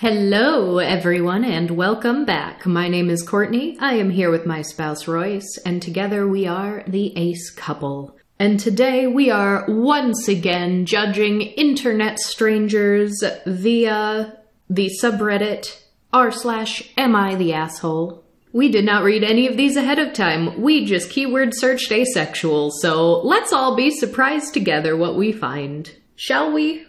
Hello, everyone, and welcome back. My name is Courtney. I am here with my spouse, Royce, and together we are the Ace Couple. And today we are once again judging internet strangers via the subreddit r/AmItheAsshole. We did not read any of these ahead of time. We just keyword searched asexual, so let's all be surprised together what we find, shall we?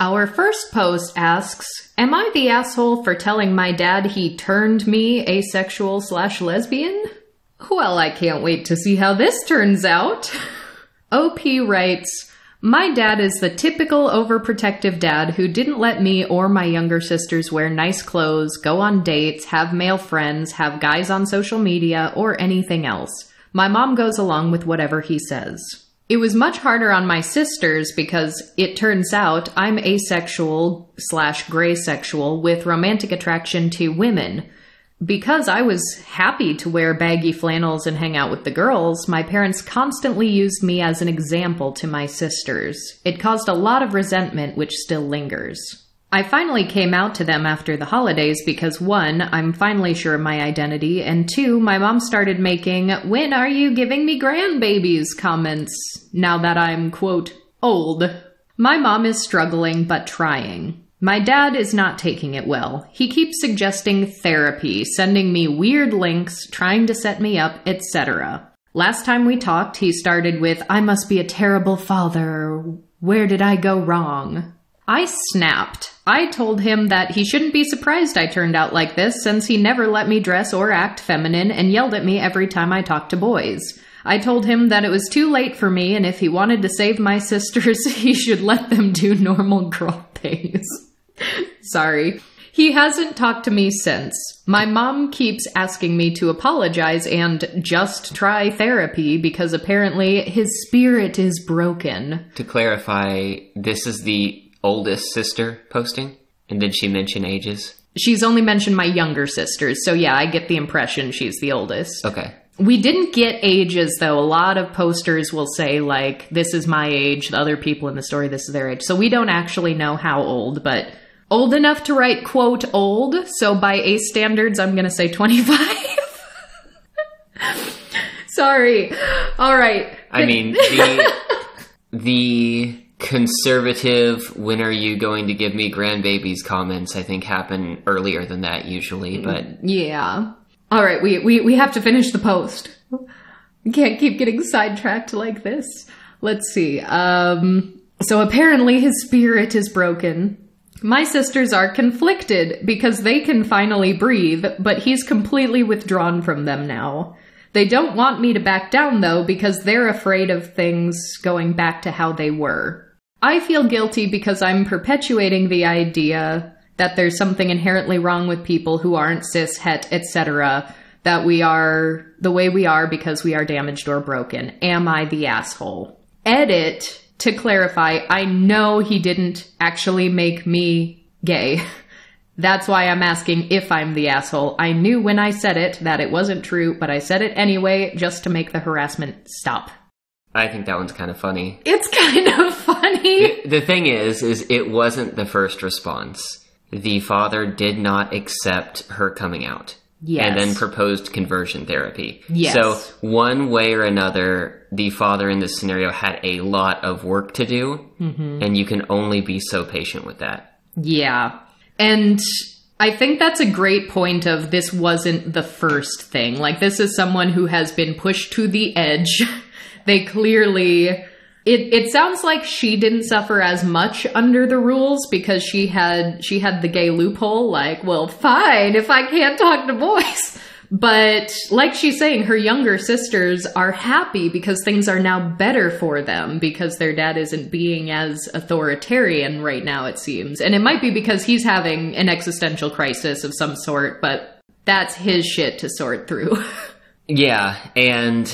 Our first post asks, am I the asshole for telling my dad he turned me asexual / lesbian? Well, I can't wait to see how this turns out. OP writes, my dad is the typical overprotective dad who didn't let me or my younger sisters wear nice clothes, go on dates, have male friends, have guys on social media, or anything else. My mom goes along with whatever he says. It was much harder on my sisters because it turns out I'm asexual / graysexual with romantic attraction to women. Because I was happy to wear baggy flannels and hang out with the girls, my parents constantly used me as an example to my sisters. It caused a lot of resentment, which still lingers. I finally came out to them after the holidays because 1, I'm finally sure of my identity, and 2, my mom started making, when are you giving me grandbabies comments now that I'm, quote, old. My mom is struggling but trying. My dad is not taking it well. He keeps suggesting therapy, sending me weird links, trying to set me up, etc. Last time we talked, he started with, I must be a terrible father. Where did I go wrong? I snapped. I told him that he shouldn't be surprised I turned out like this since he never let me dress or act feminine and yelled at me every time I talked to boys. I told him that it was too late for me and if he wanted to save my sisters, he should let them do normal girl things. Sorry. He hasn't talked to me since. My mom keeps asking me to apologize and just try therapy because apparently his spirit is broken. To clarify, this is the oldest sister posting? And did she mention ages? She's only mentioned my younger sisters, so yeah, I get the impression she's the oldest. Okay. We didn't get ages, though. A lot of posters will say, like, this is my age, the other people in the story, this is their age. So we don't actually know how old, but old enough to write, quote, old. So by Ace standards, I'm going to say 25. Sorry. All right. I mean, the conservative, when are you going to give me grandbabies comments, I think happen earlier than that usually, but... Yeah. All right, we have to finish the post. Can't keep getting sidetracked like this. Let's see. So apparently his spirit is broken. My sisters are conflicted because they can finally breathe, but he's completely withdrawn from them now. They don't want me to back down, though, because they're afraid of things going back to how they were. I feel guilty because I'm perpetuating the idea that there's something inherently wrong with people who aren't cis, het, etc., that we are the way we are because we are damaged or broken. Am I the asshole? Edit, to clarify, I know he didn't actually make me gay. That's why I'm asking if I'm the asshole. I knew when I said it that it wasn't true, but I said it anyway just to make the harassment stop. I think that one's kind of funny. It's kind of funny. The thing is it wasn't the first response. The father did not accept her coming out. Yes. And then proposed conversion therapy. Yes. So one way or another, the father in this scenario had a lot of work to do. Mm-hmm. And you can only be so patient with that. Yeah. And I think that's a great point of this wasn't the first thing. Like, this is someone who has been pushed to the edge. They clearly, it sounds like she didn't suffer as much under the rules because she had the gay loophole, like, well, fine if I can't talk to boys. But like she's saying, her younger sisters are happy because things are now better for them because their dad isn't being as authoritarian right now, it seems. And it might be because he's having an existential crisis of some sort, but that's his shit to sort through. Yeah, and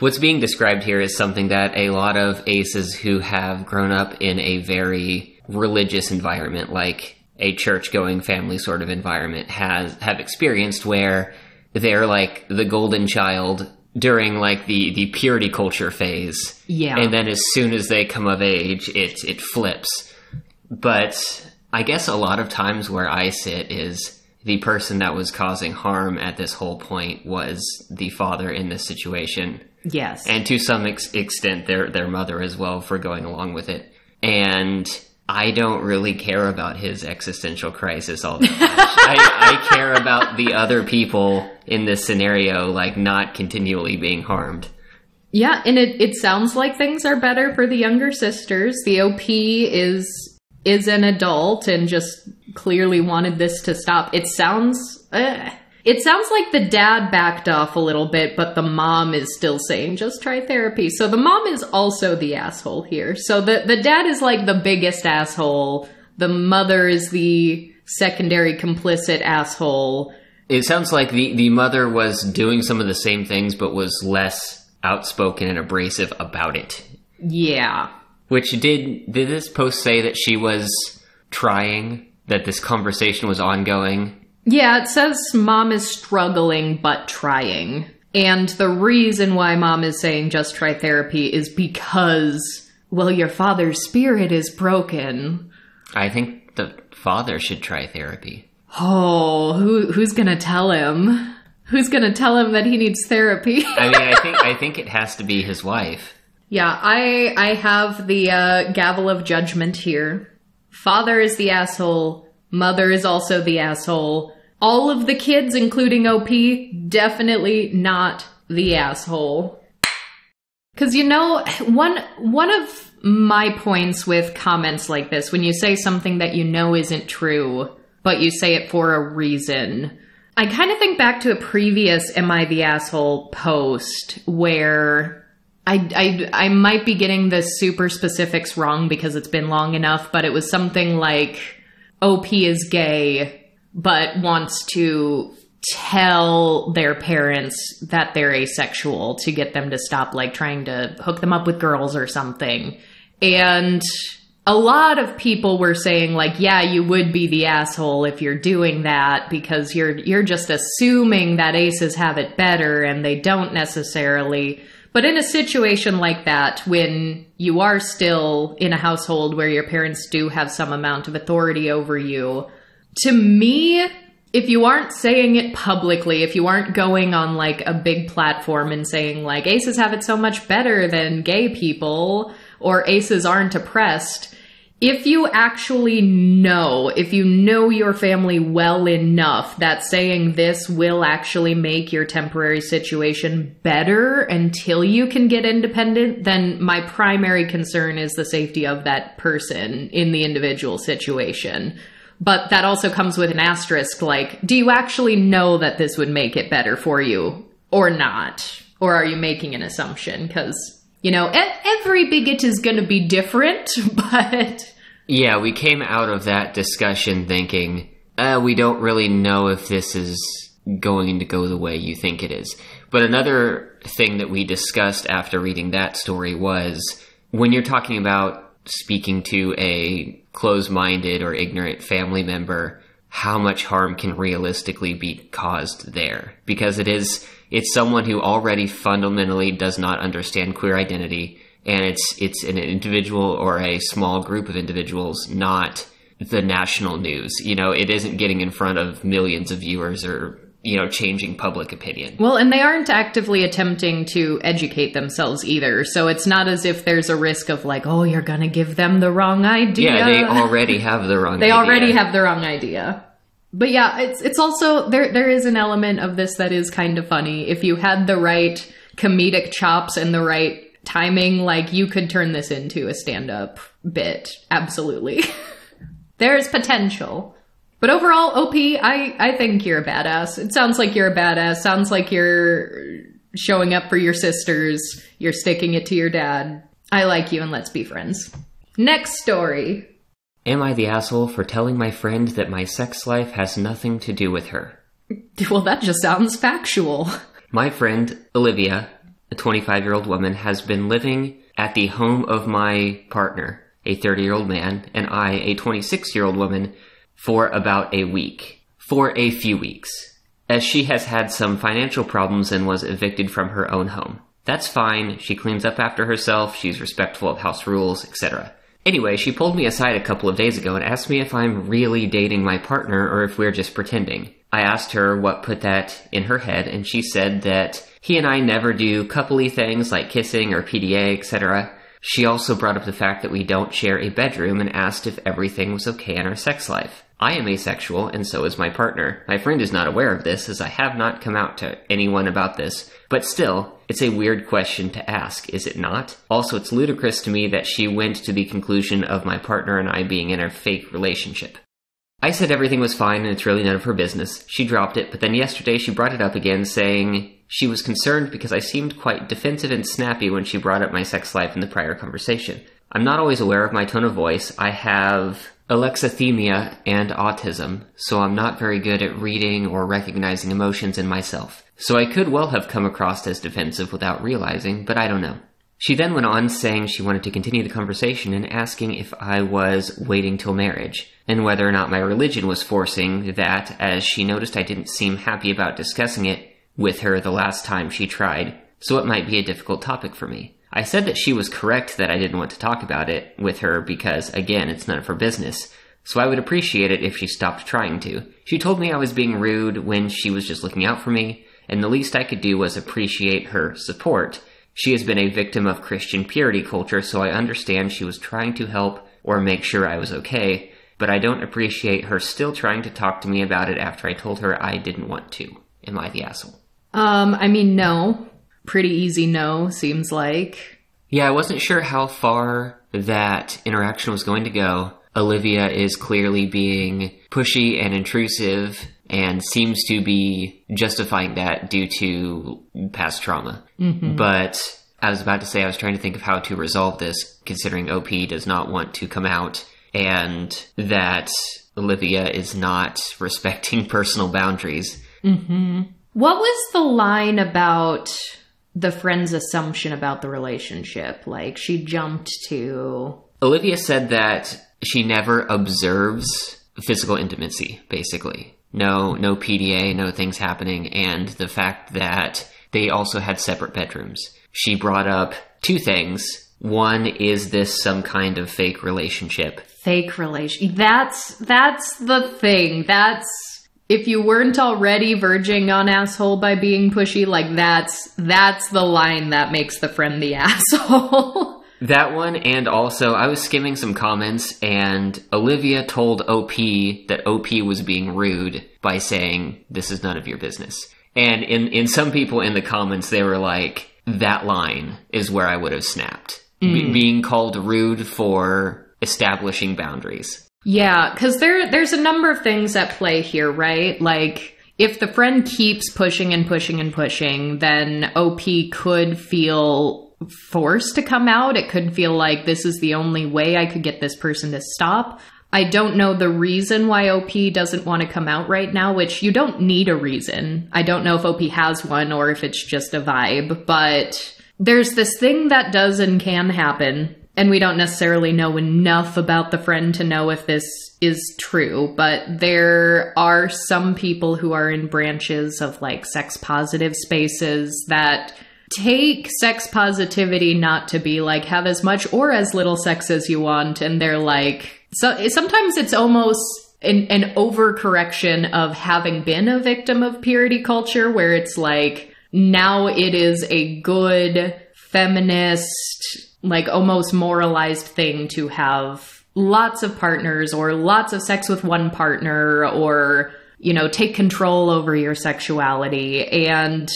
what's being described here is something that a lot of aces who have grown up in a very religious environment, like a church-going family sort of environment, have experienced, where they're like the golden child during like the purity culture phase. Yeah. And then as soon as they come of age, it flips. But I guess a lot of times where I sit is the person that was causing harm at this whole point was the father in this situation. Yes. And to some extent, their mother as well for going along with it. And I don't really care about his existential crisis all that much. I care about the other people in this scenario, like, not continually being harmed. Yeah, and it sounds like things are better for the younger sisters. The OP is an adult and just clearly wanted this to stop. It sounds like the dad backed off a little bit, but the mom is still saying, just try therapy. So the mom is also the asshole here. So the dad is like the biggest asshole. The mother is the secondary complicit asshole. It sounds like the mother was doing some of the same things, but was less outspoken and abrasive about it. Yeah. Which did this post say that she was trying, that this conversation was ongoing? Yeah, it says mom is struggling but trying. And the reason why mom is saying just try therapy is because, well, your father's spirit is broken. I think the father should try therapy. Oh, who's going to tell him? Who's going to tell him that he needs therapy? I mean, I think it has to be his wife. Yeah, I have the gavel of judgment here. Father is the asshole. Mother is also the asshole. All of the kids, including OP, definitely not the asshole. Because, you know, one of my points with comments like this, when you say something that you know isn't true, but you say it for a reason, I kind of think back to a previous Am I the Asshole post where I might be getting the super specifics wrong because it's been long enough, but it was something like OP is gay, but wants to tell their parents that they're asexual to get them to stop, like, trying to hook them up with girls or something. And a lot of people were saying, like, yeah, you would be the asshole if you're doing that because you're just assuming that aces have it better and they don't necessarily. But in a situation like that, when you are still in a household where your parents do have some amount of authority over you, to me, if you aren't saying it publicly, if you aren't going on, like, a big platform and saying, like, aces have it so much better than gay people or aces aren't oppressed, if you actually know, your family well enough that saying this will actually make your temporary situation better until you can get independent, then my primary concern is the safety of that person in the individual situation. But that also comes with an asterisk, like, do you actually know that this would make it better for you or not? Or are you making an assumption? Because, you know, every bigot is going to be different, but... Yeah, we came out of that discussion thinking, we don't really know if this is going to go the way you think it is. But another thing that we discussed after reading that story was, when you're talking about speaking to a closed-minded or ignorant family member, how much harm can realistically be caused there? Because it's someone who already fundamentally does not understand queer identity. And it's an individual or a small group of individuals, not the national news. You know, it isn't getting in front of millions of viewers or, you know, changing public opinion. Well, and they aren't actively attempting to educate themselves either. So it's not as if there's a risk of, like, oh, you're going to give them the wrong idea. Yeah, they already have the wrong idea. They already have the wrong idea. But yeah, it's also, there is an element of this that is kind of funny. If you had the right comedic chops and the right timing, like, you could turn this into a stand-up bit. Absolutely. There is potential. But overall, OP, I think you're a badass. It sounds like you're a badass. Sounds like you're showing up for your sisters. You're sticking it to your dad. I like you, and let's be friends. Next story. Am I the asshole for telling my friend that my sex life has nothing to do with her? Well, that just sounds factual. My friend, Olivia, a 25-year-old woman, has been living at the home of my partner, a 30-year-old man, and I, a 26-year-old woman, for about a week. For a few weeks. As she has had some financial problems and was evicted from her own home. That's fine. She cleans up after herself. She's respectful of house rules, etc. Anyway, she pulled me aside a couple of days ago and asked me if I'm really dating my partner or if we're just pretending. I asked her what put that in her head, and she said that he and I never do coupley things like kissing or PDA, etc. She also brought up the fact that we don't share a bedroom and asked if everything was okay in our sex life. I am asexual, and so is my partner. My friend is not aware of this, as I have not come out to anyone about this. But still, it's a weird question to ask, is it not? Also, it's ludicrous to me that she went to the conclusion of my partner and I being in a fake relationship. I said everything was fine and it's really none of her business. She dropped it, but then yesterday she brought it up again, saying she was concerned because I seemed quite defensive and snappy when she brought up my sex life in the prior conversation. I'm not always aware of my tone of voice. I have alexithymia and autism, so I'm not very good at reading or recognizing emotions in myself. So I could well have come across as defensive without realizing, but I don't know. She then went on saying she wanted to continue the conversation and asking if I was waiting till marriage, and whether or not my religion was forcing that, as she noticed I didn't seem happy about discussing it with her the last time she tried, so it might be a difficult topic for me. I said that she was correct that I didn't want to talk about it with her because, again, it's none of her business, so I would appreciate it if she stopped trying to. She told me I was being rude when she was just looking out for me, and the least I could do was appreciate her support. She has been a victim of Christian purity culture, so I understand she was trying to help or make sure I was okay, but I don't appreciate her still trying to talk to me about it after I told her I didn't want to. Am I the asshole? I mean, no. Pretty easy no, seems like. Yeah, I wasn't sure how far that interaction was going to go. Olivia is clearly being pushy and intrusive and seems to be justifying that due to past trauma. Mm-hmm. But I was about to say I was trying to think of how to resolve this, considering OP does not want to come out and that Olivia is not respecting personal boundaries. Mm-hmm. What was the line about the friend's assumption about the relationship? Like, she jumped to... Olivia said that she never observes physical intimacy, basically. No PDA, no things happening, and the fact that they also had separate bedrooms. She brought up two things. One, is this some kind of fake relationship? Fake relationship. That's the thing. That's... If you weren't already verging on asshole by being pushy, like that's the line that makes the friend the asshole. That one, and also I was skimming some comments and Olivia told OP that OP was being rude by saying, this is none of your business. And in some people in the comments, they were like, that line is where I would have snapped. Being called rude for establishing boundaries. Yeah, because there's a number of things at play here, right? Like, if the friend keeps pushing and pushing and pushing, then OP could feel forced to come out. It could feel like this is the only way I could get this person to stop. I don't know the reason why OP doesn't want to come out right now, which you don't need a reason. I don't know if OP has one or if it's just a vibe, but there's this thing that does and can happen. And we don't necessarily know enough about the friend to know if this is true, but there are some people who are in branches of like sex positive spaces that take sex positivity not to be like have as much or as little sex as you want. And they're like, so sometimes it's almost an overcorrection of having been a victim of purity culture where it's like, now it is a good feminist, like almost moralized thing to have lots of partners or lots of sex with one partner or, you know, take control over your sexuality. And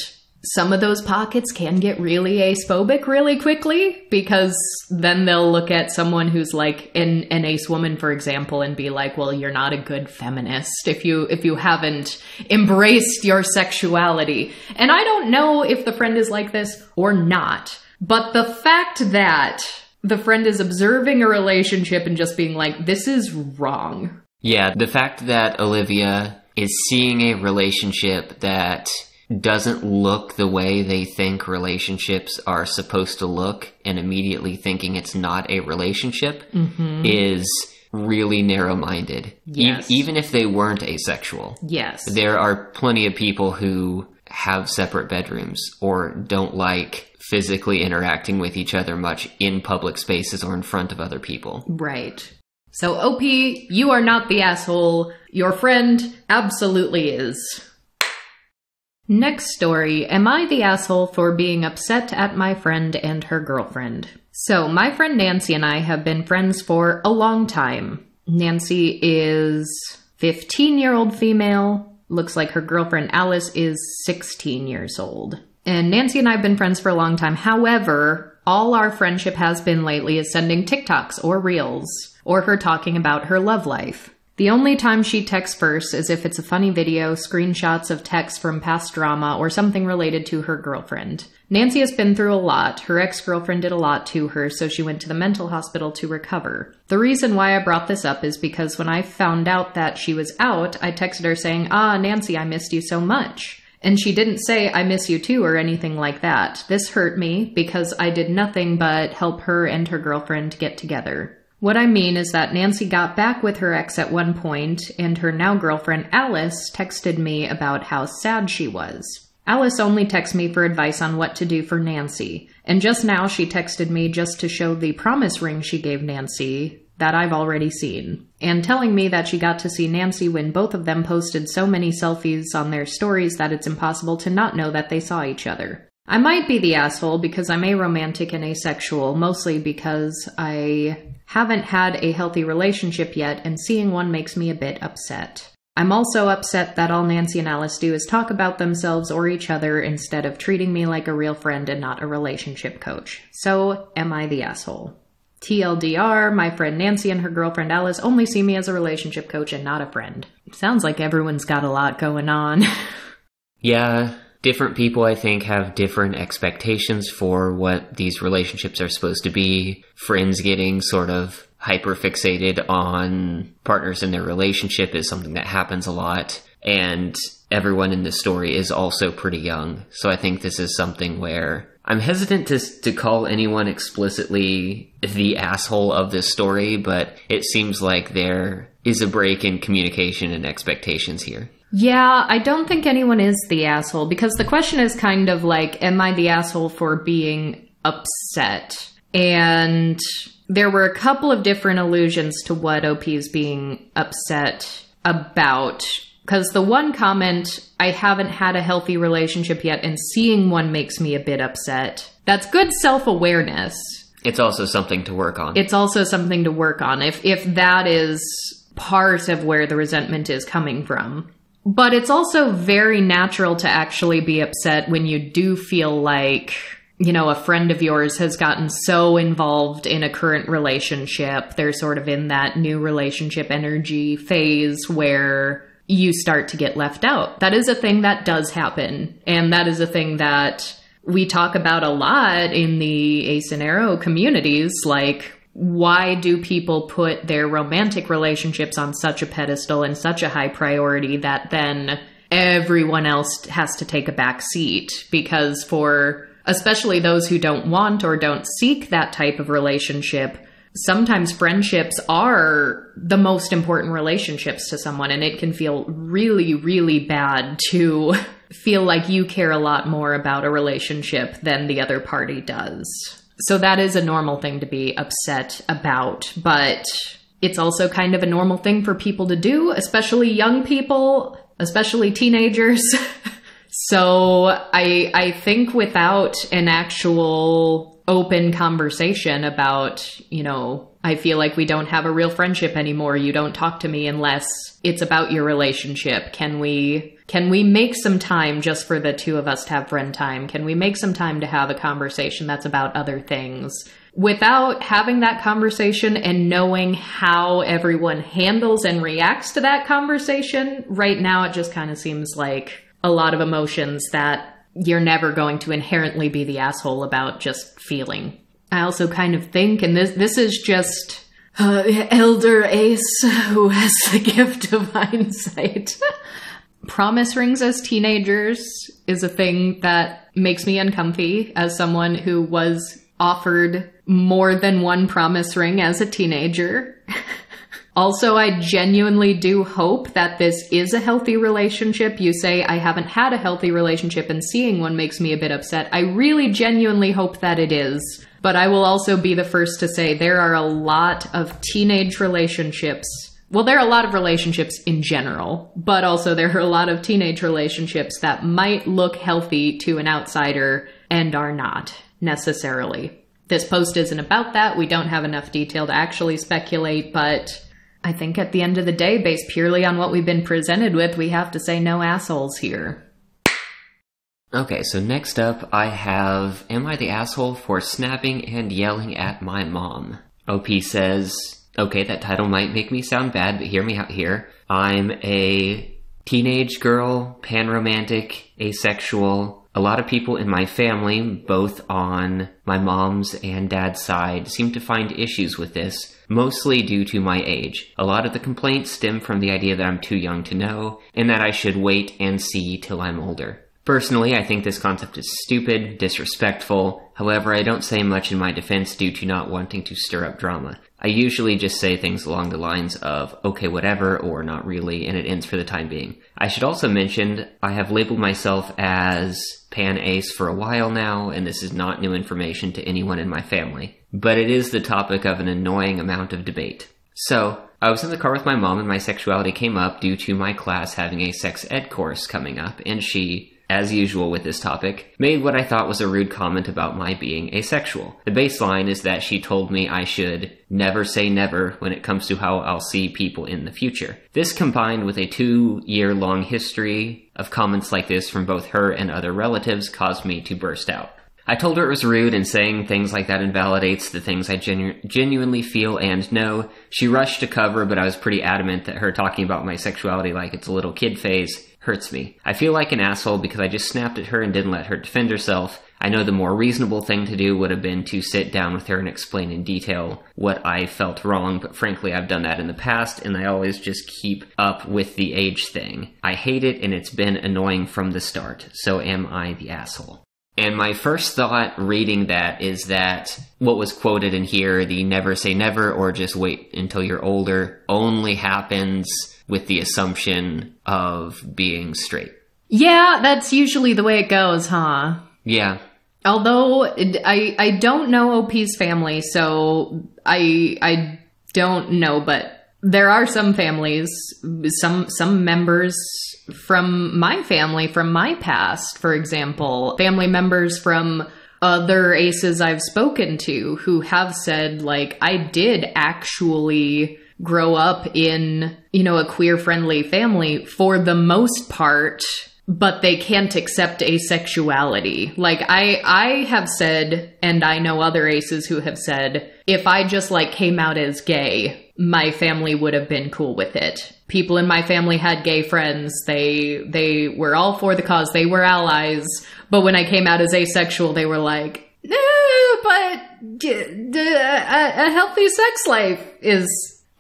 some of those pockets can get really acephobic really quickly because then they'll look at someone who's like an ace woman, for example, and be like, well, you're not a good feminist if you haven't embraced your sexuality. And I don't know if the friend is like this or not. But the fact that the friend is observing a relationship and just being like, this is wrong. Yeah, the fact that Olivia is seeing a relationship that doesn't look the way they think relationships are supposed to look and immediately thinking it's not a relationship is really narrow-minded. Yes. Even if they weren't asexual. Yes. There are plenty of people who have separate bedrooms or don't like physically interacting with each other much in public spaces or in front of other people. Right. So, OP, you are not the asshole. Your friend absolutely is. Next story, am I the asshole for being upset at my friend and her girlfriend? So, my friend Nancy and I have been friends for a long time. Nancy is 15-year-old female. Looks like her girlfriend Alice is 16 years old. And Nancy and I have been friends for a long time. However, all our friendship has been lately is sending TikToks or Reels or her talking about her love life. The only time she texts first is if it's a funny video, screenshots of texts from past drama, or something related to her girlfriend. Nancy has been through a lot. Her ex-girlfriend did a lot to her, so she went to the mental hospital to recover. The reason why I brought this up is because when I found out that she was out, I texted her saying, Nancy, I missed you so much. And she didn't say, I miss you too, or anything like that. This hurt me because I did nothing but help her and her girlfriend get together. What I mean is that Nancy got back with her ex at one point, and her now girlfriend Alice texted me about how sad she was. Alice only texts me for advice on what to do for Nancy, and just now she texted me just to show the promise ring she gave Nancy that I've already seen, and telling me that she got to see Nancy when both of them posted so many selfies on their stories that it's impossible to not know that they saw each other. I might be the asshole because I'm aromantic and asexual, mostly because I haven't had a healthy relationship yet, and seeing one makes me a bit upset. I'm also upset that all Nancy and Alice do is talk about themselves or each other instead of treating me like a real friend and not a relationship coach. So, am I the asshole? TLDR, my friend Nancy and her girlfriend Alice only see me as a relationship coach and not a friend. Sounds like everyone's got a lot going on. Yeah. Different people, I think, have different expectations for what these relationships are supposed to be. Friends getting sort of hyper-fixated on partners in their relationship is something that happens a lot. And everyone in this story is also pretty young. So I think this is something where I'm hesitant to call anyone explicitly the asshole of this story, but it seems like there is a break in communication and expectations here. Yeah, I don't think anyone is the asshole, because the question is kind of like, am I the asshole for being upset? And there were a couple of different allusions to what OP is being upset about, because the one comment, I haven't had a healthy relationship yet, and seeing one makes me a bit upset. That's good self-awareness. It's also something to work on. It's also something to work on, if that is part of where the resentment is coming from. But it's also very natural to actually be upset when you do feel like, you know, a friend of yours has gotten so involved in a current relationship. They're sort of in that new relationship energy phase where you start to get left out. That is a thing that does happen. And that is a thing that we talk about a lot in the ace and arrow communities, like, why do people put their romantic relationships on such a pedestal and such a high priority that then everyone else has to take a back seat? Because for especially those who don't want or don't seek that type of relationship, sometimes friendships are the most important relationships to someone, and it can feel really, really bad to feel like you care a lot more about a relationship than the other party does. So that is a normal thing to be upset about, but it's also kind of a normal thing for people to do, especially young people, especially teenagers. So I think without an actual open conversation about, you know, I feel like we don't have a real friendship anymore. You don't talk to me unless it's about your relationship. Can we make some time just for the two of us to have friend time? Can we make some time to have a conversation that's about other things? Without having that conversation and knowing how everyone handles and reacts to that conversation, right now it just kind of seems like a lot of emotions that you're never going to inherently be the asshole about just feeling. I also kind of think, and this is just Elder Ace who has the gift of hindsight. Promise rings as teenagers is a thing that makes me uncomfy as someone who was offered more than one promise ring as a teenager. Also, I genuinely do hope that this is a healthy relationship. You say, I haven't had a healthy relationship and seeing one makes me a bit upset. I really genuinely hope that it is. But I will also be the first to say there are a lot of teenage relationships. Well, there are a lot of relationships in general, but also there are a lot of teenage relationships that might look healthy to an outsider and are not necessarily. This post isn't about that. We don't have enough detail to actually speculate, but I think at the end of the day, based purely on what we've been presented with, we have to say no assholes here. Okay, so next up I have, am I the asshole for snapping and yelling at my mom? OP says, okay, that title might make me sound bad, but hear me out here. I'm a teenage girl, panromantic, asexual. A lot of people in my family, both on my mom's and dad's side, seem to find issues with this, mostly due to my age. A lot of the complaints stem from the idea that I'm too young to know, and that I should wait and see till I'm older. Personally, I think this concept is stupid, disrespectful. However, I don't say much in my defense due to not wanting to stir up drama. I usually just say things along the lines of, okay, whatever, or not really, and it ends for the time being. I should also mention, I have labeled myself as pan-ace for a while now, and this is not new information to anyone in my family. But it is the topic of an annoying amount of debate. So, I was in the car with my mom and my sexuality came up due to my class having a sex ed course coming up, and she, as usual with this topic, made what I thought was a rude comment about my being asexual. The baseline is that she told me I should never say never when it comes to how I'll see people in the future. This combined with a 2-year-long history of comments like this from both her and other relatives caused me to burst out. I told her it was rude and saying things like that invalidates the things I genuinely feel and know. She rushed to cover, but I was pretty adamant that her talking about my sexuality like it's a little kid phase hurts me. I feel like an asshole because I just snapped at her and didn't let her defend herself. I know the more reasonable thing to do would have been to sit down with her and explain in detail what I felt wrong, but frankly I've done that in the past and I always just keep up with the age thing. I hate it and it's been annoying from the start, so am I the asshole? And my first thought reading that is that what was quoted in here, the never say never or just wait until you're older, only happens with the assumption of being straight. Yeah, that's usually the way it goes, huh? Yeah. Although, I don't know OP's family, so I don't know, but there are some families, some members from my family, from my past, for example, family members from other aces I've spoken to who have said, like, I did actually grow up in, you know, a queer-friendly family for the most part, but they can't accept asexuality. Like, I have said, and I know other aces who have said, if I just, like, came out as gay, my family would have been cool with it. People in my family had gay friends. They were all for the cause. They were allies. But when I came out as asexual, they were like, no, but a healthy sex life is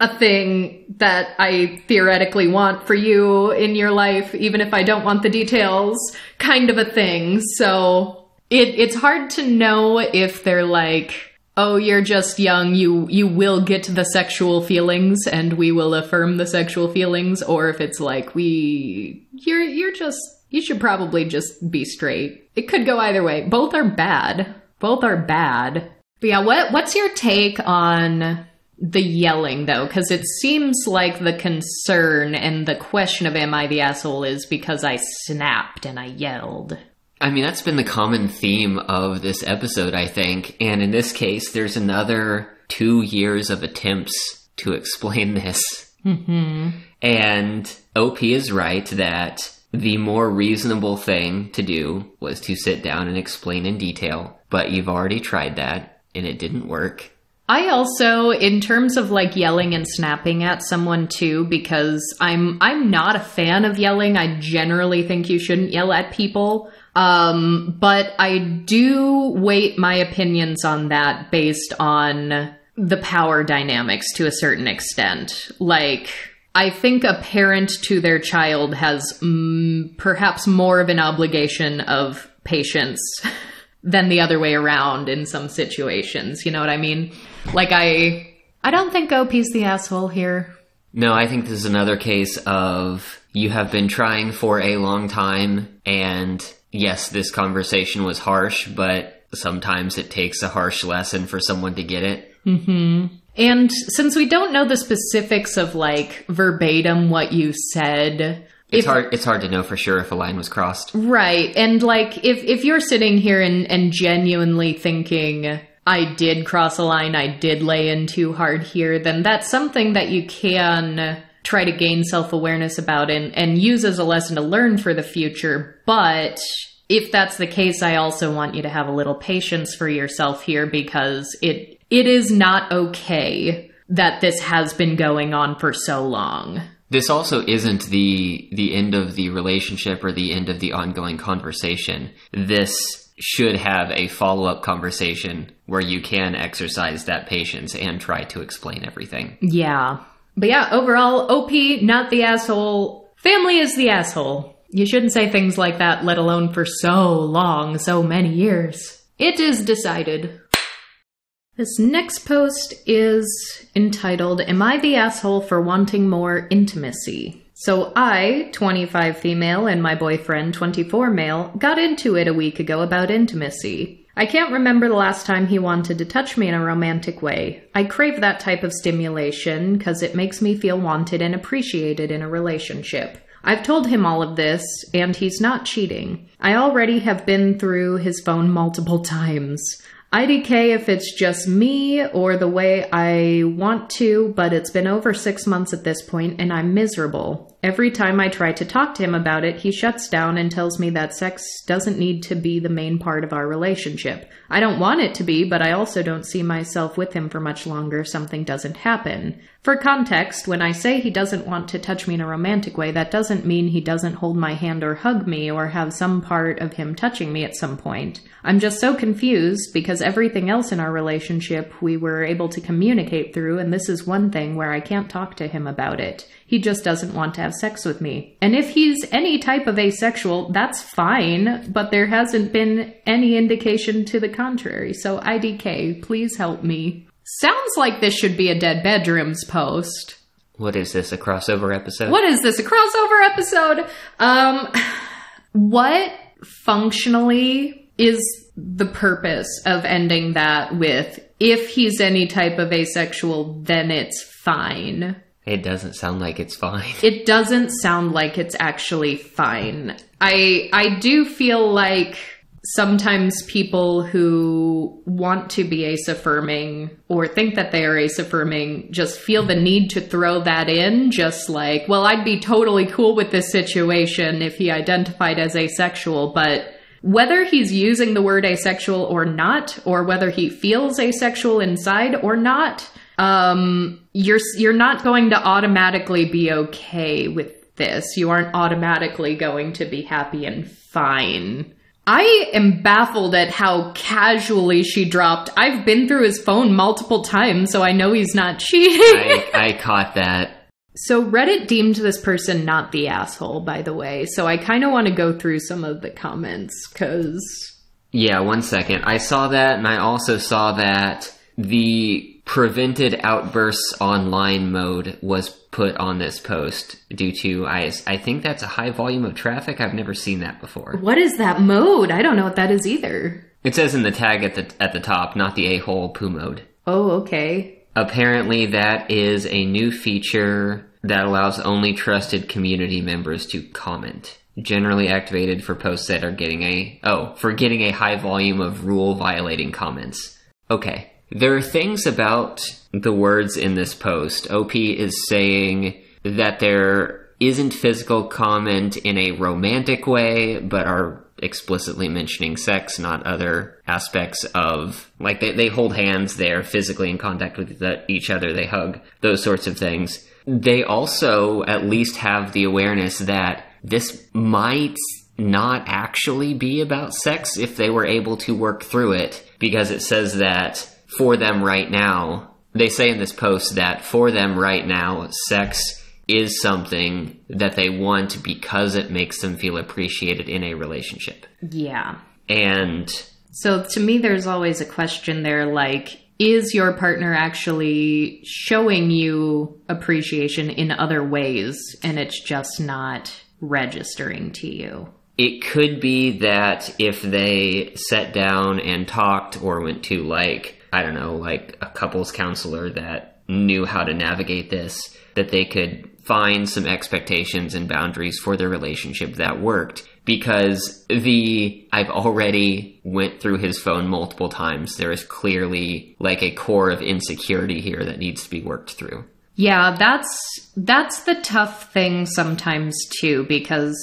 a thing that I theoretically want for you in your life, even if I don't want the details, kind of a thing. So it's hard to know if they're like, oh, you're just young, you will get the sexual feelings and we will affirm the sexual feelings, or if it's like, you're just, you should probably just be straight. It could go either way. Both are bad. Both are bad. But yeah, what's your take on the yelling, though? Because it seems like the concern and the question of am I the asshole is because I snapped and I yelled. I mean, that's been the common theme of this episode, I think. And in this case, there's another 2 years of attempts to explain this. Mm-hmm. And OP is right that the more reasonable thing to do was to sit down and explain in detail. But you've already tried that, and it didn't work. I also, in terms of like yelling and snapping at someone too, because I'm not a fan of yelling. I generally think you shouldn't yell at people. But I do weight my opinions on that based on the power dynamics to a certain extent. Like, I think a parent to their child has perhaps more of an obligation of patience than the other way around in some situations. You know what I mean? Like, I don't think OP's the asshole here. No, I think this is another case of you have been trying for a long time, and yes, this conversation was harsh, but sometimes it takes a harsh lesson for someone to get it. Mm-hmm. And since we don't know the specifics of, like, verbatim what you said... It's hard to know for sure if a line was crossed. Right. And, like, if you're sitting here and genuinely thinking, I did cross a line, I did lay in too hard here, then that's something that you can try to gain self-awareness about and use as a lesson to learn for the future. But if that's the case, I also want you to have a little patience for yourself here, because it is not okay that this has been going on for so long. This also isn't the end of the relationship or the end of the ongoing conversation. This should have a follow-up conversation where you can exercise that patience and try to explain everything. Yeah. But yeah, overall, OP, not the asshole. Family is the asshole. You shouldn't say things like that, let alone for so long, so many years. It is decided. This next post is entitled, Am I the Asshole for Wanting More Intimacy? So I, 25 female, and my boyfriend, 24 male, got into it a week ago about intimacy. I can't remember the last time he wanted to touch me in a romantic way. I crave that type of stimulation because it makes me feel wanted and appreciated in a relationship. I've told him all of this, and he's not cheating. I already have been through his phone multiple times. IDK if it's just me or the way I want to, but it's been over 6 months at this point and I'm miserable. Every time I try to talk to him about it, he shuts down and tells me that sex doesn't need to be the main part of our relationship. I don't want it to be, but I also don't see myself with him for much longer if something doesn't happen. For context, when I say he doesn't want to touch me in a romantic way, that doesn't mean he doesn't hold my hand or hug me or have some part of him touching me at some point. I'm just so confused because everything else in our relationship we were able to communicate through, and this is one thing where I can't talk to him about it. He just doesn't want to have sex with me. And if he's any type of asexual, that's fine, but there hasn't been any indication to the contrary. So IDK, please help me. Sounds like this should be a Dead Bedrooms post. What is this, a crossover episode? What is this, a crossover episode? What functionally is the purpose of ending that with, if he's any type of asexual, then it's fine? It doesn't sound like it's fine. It doesn't sound like it's actually fine. I do feel like... sometimes people who want to be ace-affirming or think that they are ace-affirming just feel the need to throw that in, just like, well, I'd be totally cool with this situation if he identified as asexual, but whether he's using the word asexual or not, or whether he feels asexual inside or not, you're not going to automatically be okay with this. You aren't automatically going to be happy and fine. I am baffled at how casually she dropped, I've been through his phone multiple times, so I know he's not cheating. I caught that. So Reddit deemed this person not the asshole, by the way. So I kind of want to go through some of the comments, because... yeah, one second. I saw that, and I also saw that the prevented outbursts online mode was put on this post due to, I think that's a high volume of traffic. I've never seen that before. What is that mode? I don't know what that is either. It says in the tag at the top, not the a-hole poo mode. Oh, okay. Apparently that is a new feature that allows only trusted community members to comment. Generally activated for posts that are getting a high volume of rule violating comments. Okay. There are things about the words in this post. OP is saying that there isn't physical comment in a romantic way, but are explicitly mentioning sex, not other aspects of... like, they hold hands, they're physically in contact with each other, they hug, those sorts of things. They also at least have the awareness that this might not actually be about sex if they were able to work through it, because it says that... for them right now, they say in this post that for them right now, sex is something that they want because it makes them feel appreciated in a relationship. Yeah. And so to me, there's always a question there, like, is your partner actually showing you appreciation in other ways and it's just not registering to you? It could be that if they sat down and talked or went to, like, I don't know, like a couples counselor that knew how to navigate this, that they could find some expectations and boundaries for their relationship that worked. Because I've already went through his phone multiple times. There is clearly like a core of insecurity here that needs to be worked through. Yeah, that's the tough thing sometimes too, because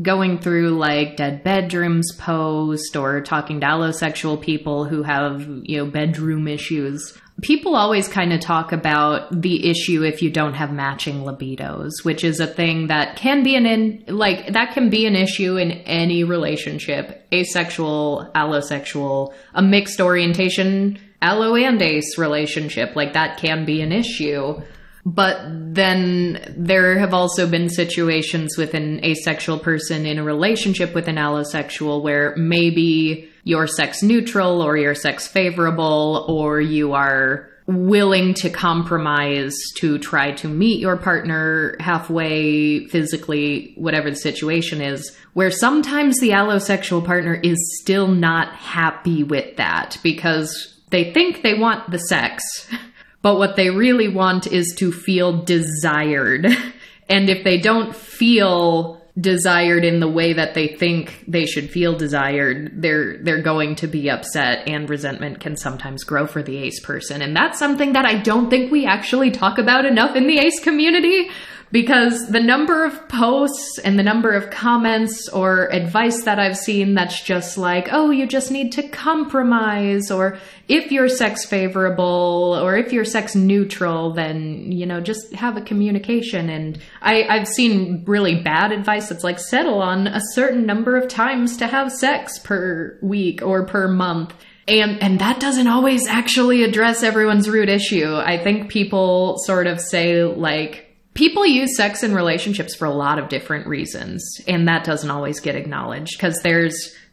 going through like Dead Bedrooms post or talking to allosexual people who have, you know, bedroom issues, people always kind of talk about the issue if you don't have matching libidos, which is a thing that can be an issue in any relationship, asexual, allosexual, a mixed orientation, allo and ace relationship, like that can be an issue. But then there have also been situations with an asexual person in a relationship with an allosexual where maybe you're sex neutral or you're sex favorable or you are willing to compromise to try to meet your partner halfway physically, whatever the situation is, where sometimes the allosexual partner is still not happy with that because they think they want the sex. But what they really want is to feel desired. And if they don't feel desired in the way that they think they should feel desired, they're going to be upset, and resentment can sometimes grow for the ace person. And that's something that I don't think we actually talk about enough in the ace community, because the number of posts and the number of comments or advice that I've seen that's just like, oh, you just need to compromise, or if you're sex favorable or if you're sex neutral, then, you know, just have a communication. And I've seen really bad advice that's like, settle on a certain number of times to have sex per week or per month. And that doesn't always actually address everyone's root issue. I think people sort of say like, people use sex in relationships for a lot of different reasons, and that doesn't always get acknowledged because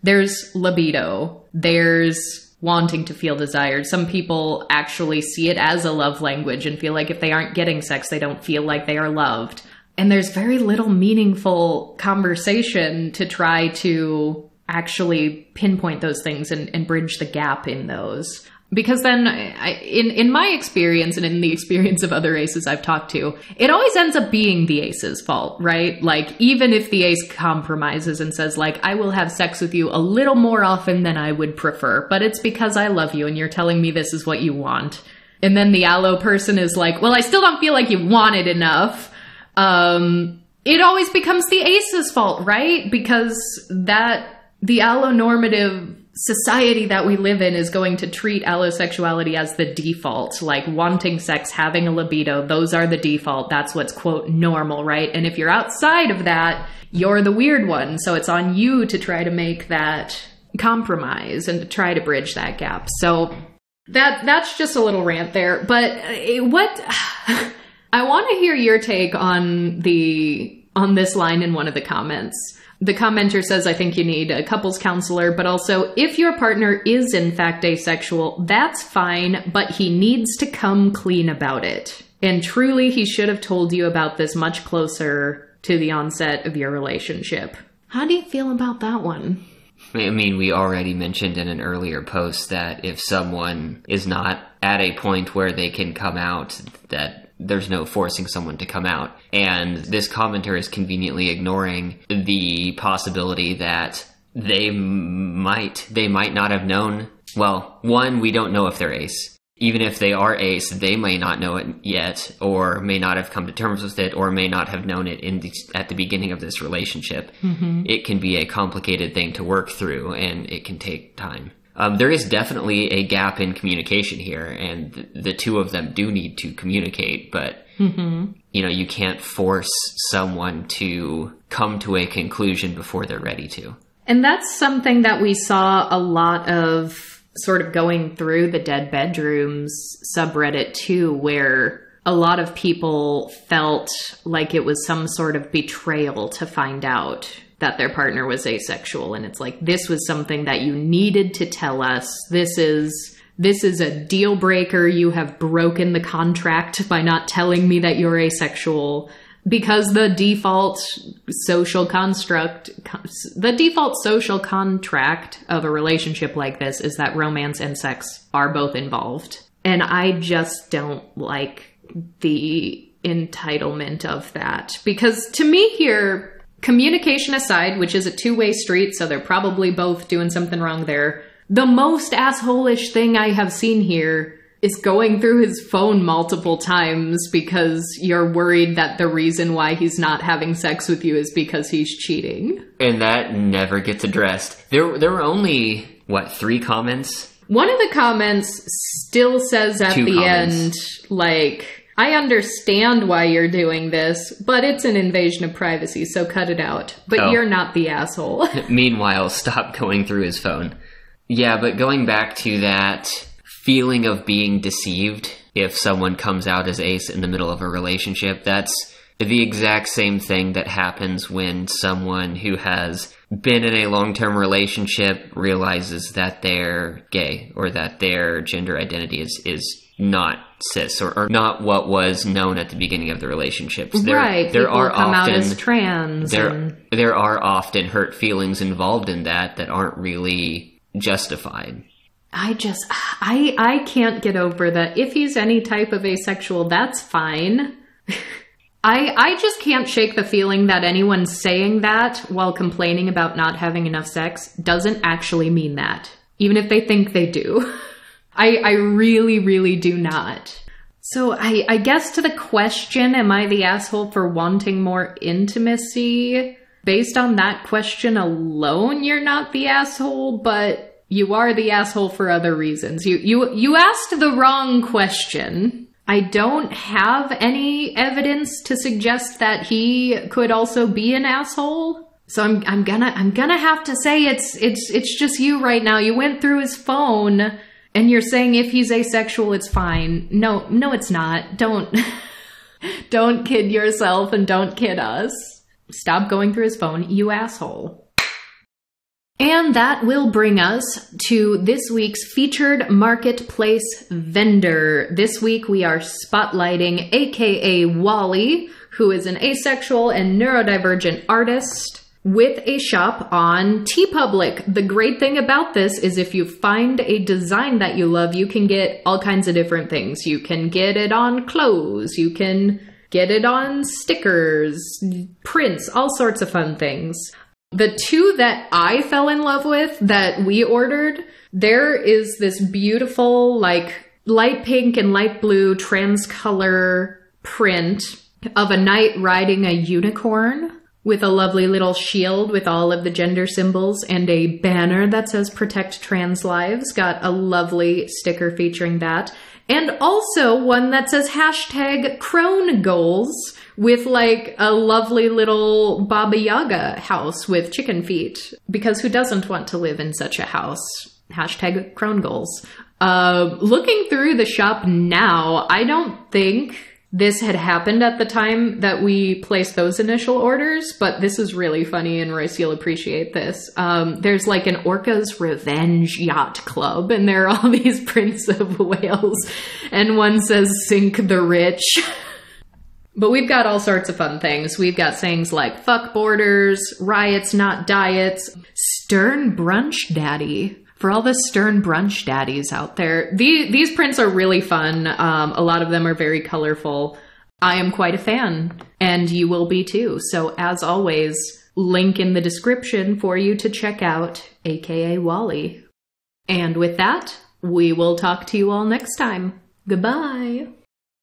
there's libido, there's wanting to feel desired. Some people actually see it as a love language and feel like if they aren't getting sex, they don't feel like they are loved. And there's very little meaningful conversation to try to actually pinpoint those things and bridge the gap in those. Because then, in my experience and in the experience of other aces I've talked to, it always ends up being the ace's fault, right? Like, even if the ace compromises and says, like, I will have sex with you a little more often than I would prefer, but it's because I love you and you're telling me this is what you want. And then the allo person is like, well, I still don't feel like you want it enough. It always becomes the ace's fault, right? Because the allonormative society that we live in is going to treat allosexuality as the default, like wanting sex, having a libido, those are the default. That's what's, quote, normal, right? And if you're outside of that, you're the weird one. So it's on you to try to make that compromise and to try to bridge that gap. So that's just a little rant there. But I want to hear your take on this line in one of the comments. The commenter says, I think you need a couples counselor, but also if your partner is in fact asexual, that's fine, but he needs to come clean about it. And truly, he should have told you about this much closer to the onset of your relationship. How do you feel about that one? I mean, we already mentioned in an earlier post that if someone is not at a point where they can come out, that there's no forcing someone to come out. And this commenter is conveniently ignoring the possibility that they might not have known. Well, one, we don't know if they're ace. Even if they are ace, they may not know it yet, or may not have come to terms with it, or may not have known it at the beginning of this relationship. Mm-hmm. It can be a complicated thing to work through, and it can take time. There is definitely a gap in communication here, and the two of them do need to communicate, but, you know, you can't force someone to come to a conclusion before they're ready to. And that's something that we saw a lot of sort of going through the Dead Bedrooms subreddit too, where a lot of people felt like it was some sort of betrayal to find out that their partner was asexual. And it's like, this was something that you needed to tell us. This is This is a deal breaker. You have broken the contract by not telling me that you're asexual. Because the default social construct, the default social contract of a relationship like this is that romance and sex are both involved. And I just don't like the entitlement of that. Because to me here, communication aside, which is a two-way street, so they're probably both doing something wrong there, the most asshole-ish thing I have seen here is going through his phone multiple times because you're worried that the reason why he's not having sex with you is because he's cheating. And that never gets addressed. There were only, what, 3 comments? One of the comments still says at the end, like, I understand why you're doing this, but it's an invasion of privacy, so cut it out. But you're not the asshole. Meanwhile, stop going through his phone. Yeah, but going back to that feeling of being deceived if someone comes out as ace in the middle of a relationship, that's the exact same thing that happens when someone who has been in a long-term relationship realizes that they're gay or that their gender identity is not cis or not what was known at the beginning of the relationships. There are often hurt feelings involved in that aren't really justified. I can't get over that. If he's any type of asexual, that's fine. I just can't shake the feeling that anyone saying that while complaining about not having enough sex doesn't actually mean that, even if they think they do. I really, really do not. So I guess to the question, am I the asshole for wanting more intimacy? Based on that question alone, you're not the asshole, but you are the asshole for other reasons. You asked the wrong question. I don't have any evidence to suggest that he could also be an asshole. So I'm gonna have to say it's just you right now. You went through his phone and you're saying if he's asexual, it's fine. No, it's not. Don't kid yourself and don't kid us. Stop going through his phone, you asshole. And that will bring us to this week's featured marketplace vendor. This week we are spotlighting AKA Wally, who is an asexual and neurodivergent artist with a shop on TeePublic. The great thing about this is if you find a design that you love, you can get all kinds of different things. You can get it on clothes, you can get it on stickers, prints, all sorts of fun things. The two that I fell in love with that we ordered, there is this beautiful, like, light pink and light blue trans color print of a knight riding a unicorn with a lovely little shield with all of the gender symbols and a banner that says Protect Trans Lives. Got a lovely sticker featuring that. And also one that says hashtag crone goals with like a lovely little Baba Yaga house with chicken feet. Because who doesn't want to live in such a house? Hashtag crone goals. Looking through the shop now, I don't think this had happened at the time that we placed those initial orders, but this is really funny and Royce, you'll appreciate this. There's like an Orca's Revenge Yacht Club and there are all these Prince of Wales and one says sink the rich. But we've got all sorts of fun things. We've got sayings like fuck borders, riots not diets, stern brunch daddy. For all the stern brunch daddies out there, these prints are really fun. A lot of them are very colorful. I am quite a fan, and you will be too. So as always, link in the description for you to check out AKA Wally. And with that, we will talk to you all next time. Goodbye.